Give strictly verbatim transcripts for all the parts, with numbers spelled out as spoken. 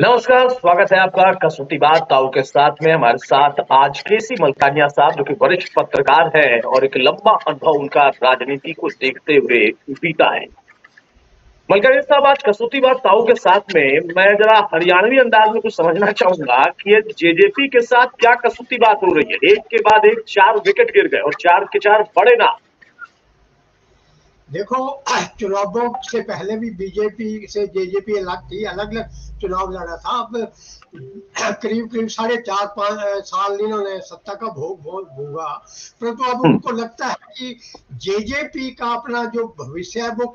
नमस्कार, स्वागत है आपका कसौटी बात ताऊ के साथ में। हमारे साथ आज केसी मलकानिया साहब जो कि वरिष्ठ पत्रकार हैं और एक लंबा अनुभव उनका राजनीति को देखते हुए बीता है। मलकानिया साहब, आज कसौटी बात ताऊ के साथ में मैं जरा हरियाणवी अंदाज में कुछ समझना चाहूंगा कि ये जेजेपी के साथ क्या कसौटी बात हो रही है? एक के बाद एक चार विकेट गिर गए और चार के चार बड़े ना। देखो, चुनावों से पहले भी बीजेपी से जेजेपी अलग थी, अलग अलग चुनाव लड़ा था। अब करीब करीब साढ़े चार पाँच साल इन्होंने सत्ता का भोग भोगा, परंतु अब उनको लगता है कि जेजेपी का अपना जो भविष्य है वो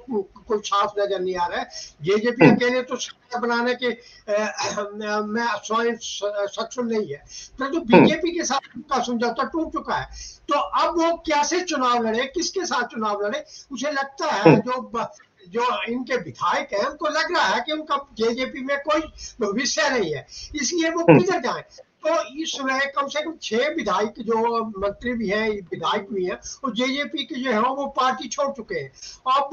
कुछ साफ नजर नहीं आ रहा है। जेजेपी अकेले तो सत्ता बनाने के में सक्षम नहीं है, परंतु बीजेपी के साथ उनका समझौता टूट चुका है। तो अब वो कैसे चुनाव लड़े, किसके साथ चुनाव लड़े, उसे लगता है जो जो इनके विधायक हैं उनको लग रहा है कि उनका जेजेपी में कोई भविष्य नहीं है, इसलिए वो किधर जाए। तो इसमें कम से कम छह विधायक जो मंत्री भी हैं, विधायक भी हैं, और जेजेपी के जो है वो पार्टी छोड़ चुके हैं। अब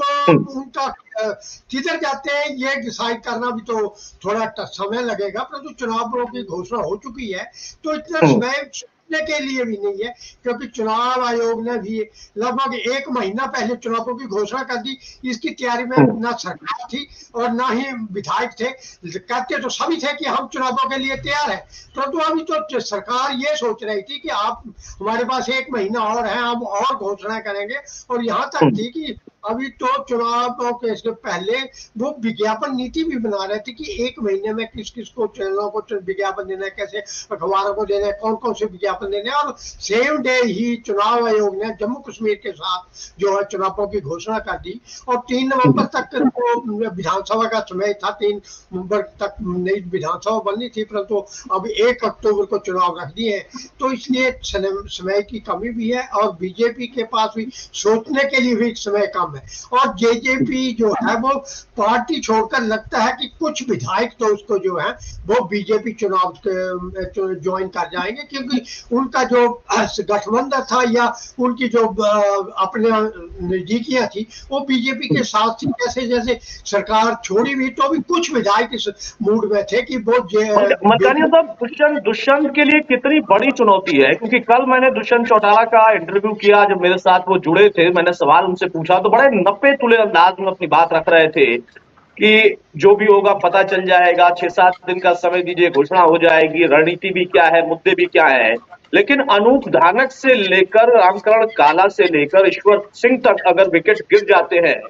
उनका किधर जाते हैं ये डिसाइड करना भी तो थोड़ा समय लगेगा, परंतु चुनावों की घोषणा हो चुकी है तो इतना समय के लिए भी नहीं है, क्योंकि चुनाव आयोग ने भी लगभग एक महीना पहले चुनावों की घोषणा कर दी। इसकी तैयारी में ना सरकार थी और ना ही विधायक थे, कहते तो सभी थे कि हम चुनावों के लिए तैयार हैं, परंतु अभी तो सरकार ये सोच रही थी कि आप हमारे पास एक महीना और है, हम और घोषणा करेंगे। और यहाँ तक थी कि अभी तो चुनावों के पहले वो विज्ञापन नीति भी बना रहे थे कि एक महीने में किस किस को चैनलों को विज्ञापन देना है, कैसे अखबारों को देना है, कौन कौन से विज्ञापन देने। और सेम डे ही चुनाव आयोग ने जम्मू कश्मीर के साथ जो है चुनावों की घोषणा कर दी और तीन नवंबर तक तो विधानसभा का समय था, तीन नवंबर तक नई विधानसभा बननी थी, परंतु अब एक अक्टूबर को चुनाव रख दिए। तो इसलिए समय की कमी भी है और बीजेपी के पास भी सोचने के लिए भी समय कम है। और जेजेपी जो है वो पार्टी छोड़कर लगता है कि कुछ विधायक तो उसको जो है वो बीजेपी चुनाव ज्वाइन कर जाएंगे, क्योंकि उनका जो गठबंधन था या उनकी जो अपने नजदीकियां थी वो बीजेपी के साथ थी। जैसे जैसे सरकार छोड़ी हुई तो भी कुछ विधायक इस मूड में थे कि वो मलकानिया साहब, दुष्यंत दुष्यंत के लिए कितनी बड़ी चुनौती है? क्योंकि कल मैंने दुष्यंत चौटाला का इंटरव्यू किया, जब मेरे साथ वो जुड़े थे मैंने सवाल उनसे पूछा तो बड़े नपे तुले अंदाज में अपनी बात रख रहे थे कि जो भी होगा पता चल जाएगा, छह सात दिन का समय दीजिए, घोषणा हो जाएगी, रणनीति भी क्या है, मुद्दे भी क्या है। लेकिन अनूप धानक से लेकर रामकरण काला से लेकर ईश्वर सिंह तक अगर विकेट गिर जाते हैं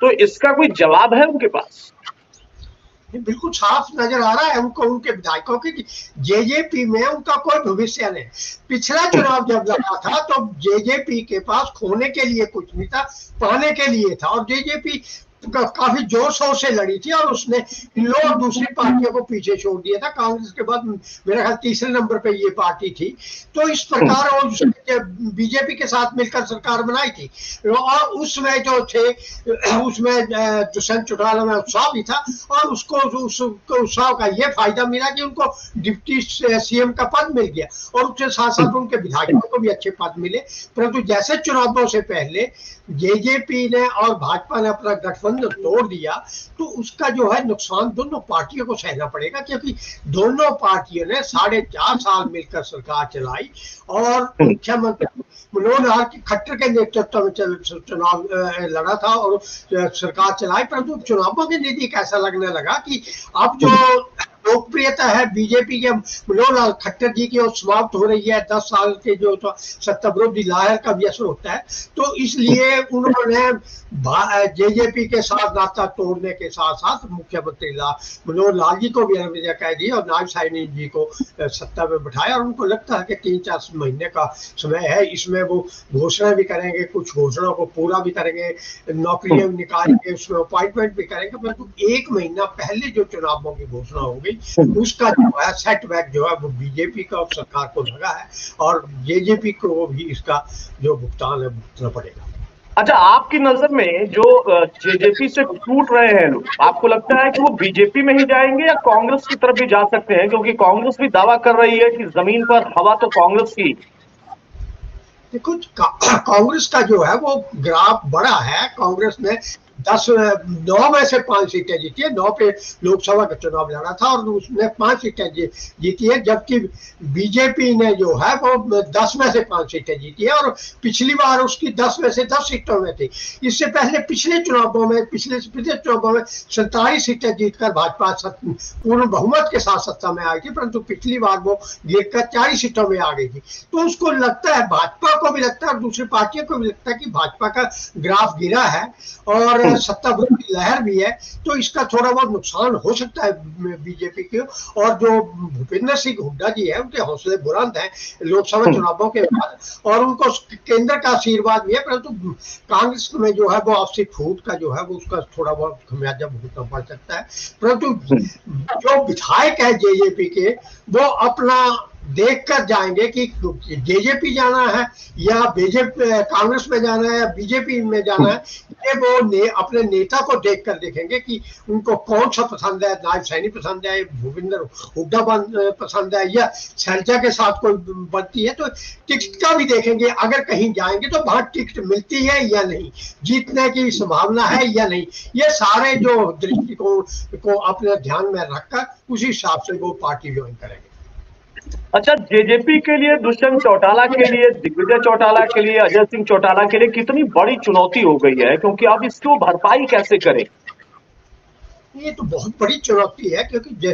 तो इसका कोई जवाब है उनके पास? बिल्कुल साफ नजर आ रहा है उनको, उनके विधायकों के जेजेपी में उनका कोई भविष्य नहीं। पिछला चुनाव जब लगा था तो जेजेपी के पास खोने के लिए कुछ नहीं था, पाने के लिए था, और जेजेपी का, काफी जोर शोर से लड़ी थी और उसने लोग दूसरी पार्टियों को पीछे छोड़ दिया था। कांग्रेस के बाद मेरा ख्याल तीसरे नंबर पे ये पार्टी थी। तो इस प्रकार और बीजेपी के साथ मिलकर सरकार बनाई थी और उसमें जो थे उसमें दुष्यंत चौटाला में उत्साह भी था और उसको उत्साह का ये फायदा मिला कि उनको डिप्टी सीएम का पद मिल गया और उसके साथ साथ उनके विधायकों को भी अच्छे पद मिले। परंतु जैसे चुनावों से पहले जेजेपी ने और भाजपा ने अपना गठबंधन तोड़ दिया तो उसका जो है नुकसान दोनों पार्टियों को सहना पड़ेगा, क्योंकि दोनों पार्टियों ने साढ़े चार साल मिलकर सरकार चलाई और मुख्यमंत्री मनोहर लाल खट्टर के नेतृत्व में चुनाव लड़ा था और सरकार चलाई, परंतु चुनावों के नजदीक ऐसा लगने लगा कि अब जो लोकप्रियता है बीजेपी के मनोहर लाल खट्टर जी की वो समाप्त हो रही है। दस साल के जो तो सत्ता विरोधी लहर का भी असर होता है, तो इसलिए उन्होंने जेजेपी के साथ नाता तोड़ने के साथ साथ मुख्यमंत्री मनोहर लाल जी को भी कह दी और नायब साइनी जी को सत्ता में बैठाया और उनको लगता है कि तीन चार महीने का समय है, इसमें वो घोषणा भी करेंगे, कुछ घोषणाओं को पूरा भी करेंगे, नौकरियां निकालेंगे, उसमें अपॉइंटमेंट भी करेंगे। परंतु एक महीना पहले जो चुनावों की घोषणा हो गई उसका जो है सेटबैक जो है वो बीजेपी का और सरकार को लगा है और जेजेपी को भी इसका जो भुगतान है भुगतना पड़ेगा। अच्छा, आपकी नजर में जो जेजेपी से टूट रहे हैं लोग, आपको लगता है कि वो बीजेपी में ही जाएंगे या कांग्रेस की तरफ भी जा सकते हैं? क्योंकि कांग्रेस भी दावा कर रही है कि जमीन पर हवा तो कांग्रेस की। देखो, कांग्रेस का जो है वो ग्राफ बड़ा है, कांग्रेस ने दस नौ में से पांच सीटें जीती है, नौ पे लोकसभा का चुनाव लड़ा था और उसने पांच सीटें जीती है, जबकि बीजेपी ने जो है वो दस में से पांच सीटें जीती है और पिछली बार उसकी दस में से दस सीटों में थी। इससे पहले पिछले चुनावों में पिछले पिछले चुनावों में सत्ताईस सीटें जीतकर भाजपा पूर्ण बहुमत के साथ सत्ता में आई थी, परंतु पिछली बार वो जीतकर चालीस सीटों में आ गई थी। तो उसको लगता है, भाजपा को भी लगता है और दूसरी पार्टियों को भी लगता है कि भाजपा का ग्राफ गिरा है और सत्ता विरोध की लहर भी है, तो इसका थोड़ा बहुत नुकसान हो सकता है बीजेपी के। और जो भूपिंदर सिंह हुड्डा जी है उनके हौसले बुलंद हैं लोकसभा चुनावों के बाद और उनको केंद्र का आशीर्वाद भी है, परंतु कांग्रेस में जो है वो आपसी फूट का जो है वो उसका थोड़ा बहुत खमियाजा भुगतना पड़ सकता है। परंतु जो विधायक है जेजेपी के वो अपना देख कर जाएंगे कि जेजेपी जाना है या बीजेपी कांग्रेस में जाना है या बीजेपी में जाना है, ये वो ने, अपने नेता को देख कर देखेंगे कि उनको कौन सा पसंद है। नायब सैनी पसंद है, भूपिंदर हुड्डा पसंद है या शैलजा के साथ कोई बनती है, तो टिकट का भी देखेंगे। अगर कहीं जाएंगे तो वहां टिकट मिलती है या नहीं, जीतने की संभावना है या नहीं, ये सारे जो दृष्टिकोण को अपने ध्यान में रखकर उसी हिसाब से वो पार्टी ज्वाइन करेंगे। अच्छा, जेजेपी के लिए, दुष्यंत चौटाला के लिए, दिग्विजय चौटाला के लिए, अजय सिंह चौटाला के लिए कितनी बड़ी चुनौती हो गई है, क्योंकि आप इसको भरपाई कैसे करें? ये तो बहुत बड़ी चुनौती है, क्योंकि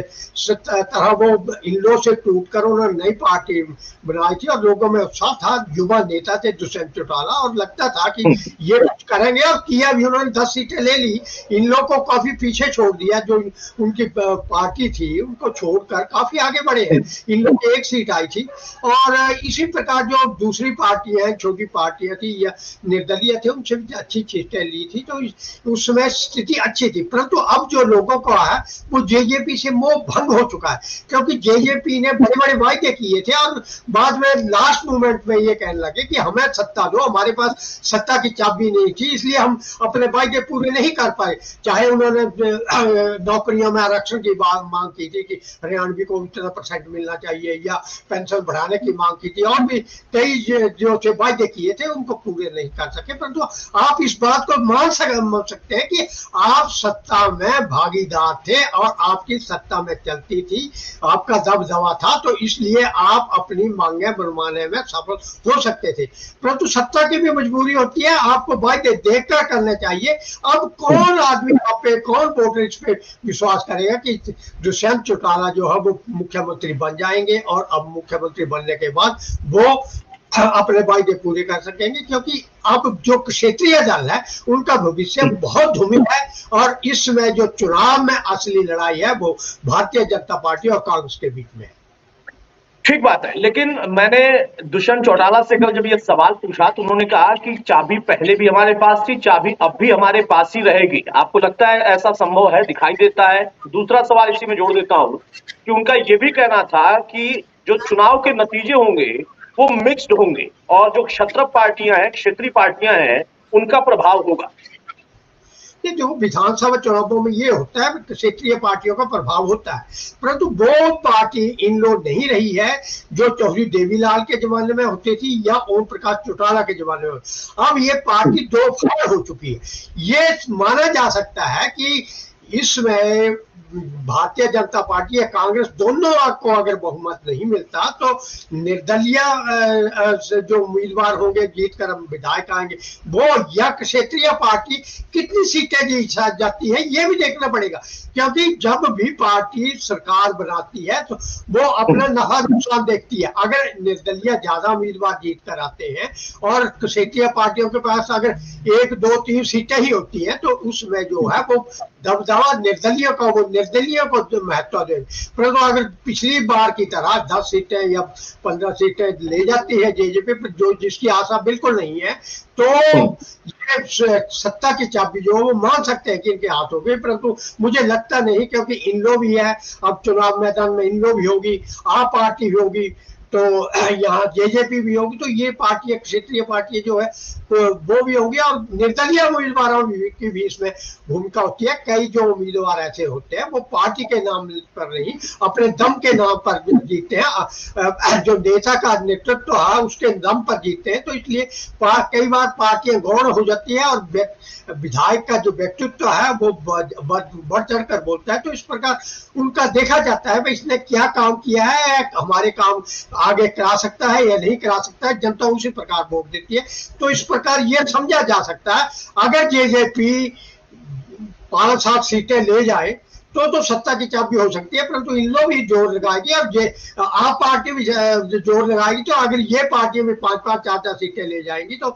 तरह वो इन लोगों से टूटकर उन्होंने नई पार्टी बनाई थी और लोगों में उत्साह था, युवा नेता थे दुष्यंत चौटाला और लगता था कि ये कुछ करेंगे और किया भी। उन्होंने दस सीटें ले ली, इन लोगों को काफी पीछे छोड़ दिया, जो उनकी पार्टी थी उनको छोड़कर काफी आगे बढ़े हैं। इन लोग एक सीट आई थी और इसी प्रकार जो दूसरी पार्टियां हैं, छोटी पार्टियां थी या निर्दलीय थे, उनसे भी अच्छी सीटें ली थी, तो उसमें स्थिति अच्छी थी। परंतु अब जो लोगों को है वो जेजेपी से मोह भंग हो चुका है, क्योंकि जेजेपी ने बड़े बड़े वायदे किए थे और बाद में लास्ट मोमेंट में ये कहने लगे कि हमें सत्ता दो, हमारे पास सत्ता की चाबी नहीं थी, इसलिए हम अपने वायदे पूरे नहीं कर पाए। चाहे उन्होंने नौकरियों में आरक्षण की बात मांग की थी कि हरियाणवी को उतना परसेंट मिलना चाहिए या पेंशन बढ़ाने की मांग की थी और भी कई जो वायदे किए थे उनको पूरे नहीं कर सके। परंतु तो आप इस बात को मान सकते हैं कि आप सत्ता में भागीदार थे और आपकी सत्ता में चलती थी, आपका दबदबा था, तो इसलिए आप अपनी मांगे मनवाने में सफल हो सकते थे। परंतु सत्ता की भी मजबूरी होती है, आपको वायदे देखकर करने चाहिए। अब कौन आदमी आप पे, कौन वोटर इस पे विश्वास करेगा कि दुष्यंत चौटाला जो है वो मुख्यमंत्री बन जाएंगे और अब मुख्यमंत्री बनने के बाद वो अपने वायदे पूरे कर सकेंगे, क्योंकि अब जो क्षेत्रीय दल है उनका भविष्य बहुत धूमिल है और इसमें जो चुनाव में असली लड़ाई है वो भारतीय जनता पार्टी और कांग्रेस के बीच में है। ठीक बात है, लेकिन मैंने दुष्यंत चौटाला से कल जब ये सवाल पूछा तो उन्होंने कहा कि चाबी पहले भी हमारे पास थी, चाबी अब भी हमारे पास ही रहेगी। आपको लगता है ऐसा संभव है? दिखाई देता है। दूसरा सवाल इसी में जोड़ देता हूँ कि उनका ये भी कहना था कि जो चुनाव के नतीजे होंगे वो मिक्स्ड होंगे और जो क्षत्र पार्टियां हैं, क्षेत्रीय पार्टियां हैं, उनका प्रभाव होगा। ये जो विधानसभा चुनावों में ये होता है, क्षेत्रीय पार्टियों का प्रभाव होता है, परंतु वो पार्टी इन लोग नहीं रही है जो चौधरी देवीलाल के जमाने में होती थी या ओम प्रकाश चौटाला के जमाने में। अब ये पार्टी दो फाड़ हो चुकी है। ये माना जा सकता है कि इसमें भारतीय जनता पार्टी या कांग्रेस दोनों को अगर बहुमत नहीं मिलता तो निर्दलीय जो उम्मीदवार होंगे जीत कर हम विधायक आएंगे वो, या क्षेत्रीय पार्टी कितनी सीटें जीत जाती है ये भी देखना पड़ेगा, क्योंकि जब भी पार्टी सरकार बनाती है तो वो अपना नफा नुकसान देखती है। अगर निर्दलीय ज्यादा उम्मीदवार जीत कर आते हैं और क्षेत्रीय पार्टियों के पास अगर एक दो तीन सीटें ही होती है तो उसमें जो है वो दबदबा निर्दलीय का, वो निर्दलीय को जो महत्व दे। परंतु अगर पिछली बार की तरह दस सीटें या पंद्रह सीटें ले जाती है जेजेपी पर, जो जिसकी आशा बिल्कुल नहीं है, तो ये सत्ता की चाबी जो है वो मान सकते हैं कि इनके हाथों में, परंतु मुझे लगता नहीं, क्योंकि इन लोग भी है अब चुनाव मैदान में, इन लोग भी होगी, आप पार्टी भी होगी, तो यहाँ जेजेपी भी होगी, तो ये पार्टी क्षेत्रीय पार्टी जो है तो वो भी होगी और निर्दलीय उम्मीदवारों की भी इसमें भूमिका होती है। कई जो उम्मीदवार ऐसे होते हैं वो पार्टी के नाम पर नहीं अपने दम के नाम पर जीतते हैं, जो नेता का नेतृत्व तो है उसके दम पर जीतते हैं, तो इसलिए कई बार पार्टियां गौण हो जाती है और विधायक का जो व्यक्तित्व है वो बढ़ चढ़ कर बोलता है। तो इस प्रकार उनका देखा जाता है भाई इसने क्या काम किया है, हमारे काम आगे करा सकता है या नहीं करा सकता है, जनता उसी प्रकार वोट देती है। तो इस प्रकार यह समझा जा सकता है अगर जेजेपी पांच सात सीटें ले जाए तो तो सत्ता की चाबी हो सकती है, परंतु इन लोग भी जोर लगाएगी और ये आप पार्टी भी जोर लगाएगी। तो अगर ये पार्टी भी पांच पांच चार चार सीटें ले जाएंगी तो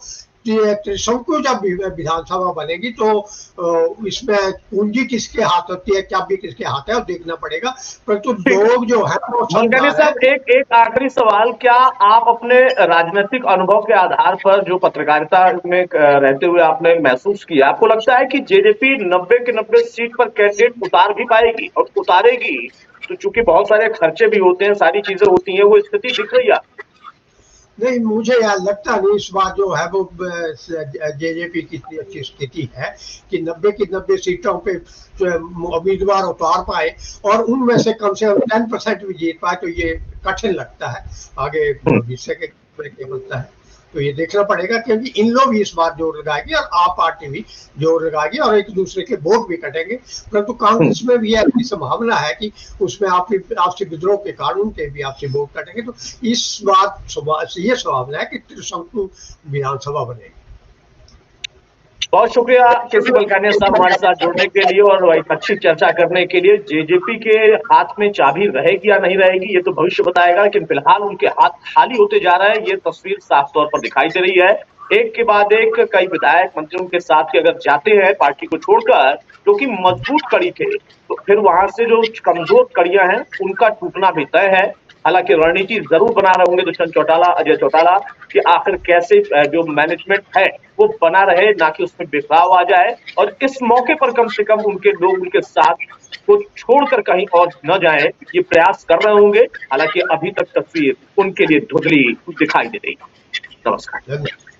संकुचित विधानसभा बनेगी, तो इसमें पूंजी किसके हाथ होती है, चाबी किसके हाथ है और देखना पड़ेगा, परंतु लोग जो है वो मनगणि साहब एक एक आखिरी सवाल, क्या आप अपने राजनीतिक अनुभव के आधार पर जो पत्रकारिता में रहते हुए आपने महसूस किया, आपको लगता है कि जेजेपी नब्बे के नब्बे सीट पर कैंडिडेट उतार भी पाएगी और उतारेगी तो चूंकि बहुत सारे खर्चे भी होते हैं, सारी चीजें होती है, वो स्थिति दिख रही है? नहीं, मुझे यार लगता नहीं इस बार जो है वो जेजेपी की इतनी अच्छी स्थिति है कि नब्बे की नब्बे सीटों पे उम्मीदवार उतार पाए और उनमें से कम से कम टेन परसेंट भी जीत पाए, तो ये कठिन लगता है आगे भविष्य के बनता है। तो ये देखना पड़ेगा क्योंकि इन लोग भी इस बार जोर लगाएगी और आप पार्टी भी जोर लगाएगी और एक दूसरे के वोट भी कटेंगे, परंतु कांग्रेस में भी ऐसी संभावना है कि उसमें आप आपसी विद्रोह के कानून के भी आपसे वोट कटेंगे, तो इस बार ये संभावना है कि त्रिशंकु विधानसभा बनेगी। बहुत शुक्रिया केसी बलकानिया साहब हमारे साथ जुड़ने के लिए और एक अच्छी चर्चा करने के लिए। जेजेपी के हाथ में चाबी रहेगी या नहीं रहेगी ये तो भविष्य बताएगा, लेकिन फिलहाल उनके हाथ खाली होते जा रहा है, ये तस्वीर साफ तौर पर दिखाई दे रही है। एक के बाद एक कई विधायक मंत्रियों के साथ के अगर जाते हैं पार्टी को छोड़कर, क्योंकि तो मजबूत कड़ी थे तो फिर वहां से जो कमजोर कड़ियां हैं उनका टूटना भी तय है। हालांकि रणनीति जरूर बना रहे होंगे दुष्यंत चौटाला, अजय चौटाला कि आखिर कैसे जो मैनेजमेंट है वो बना रहे, ना कि उसमें बिखराव आ जाए, और इस मौके पर कम से कम उनके लोग उनके साथ को छोड़कर कहीं और न जाएं, ये प्रयास कर रहे होंगे। हालांकि अभी तक तस्वीर उनके लिए धुंधली दिखाई दे रही। नमस्कार।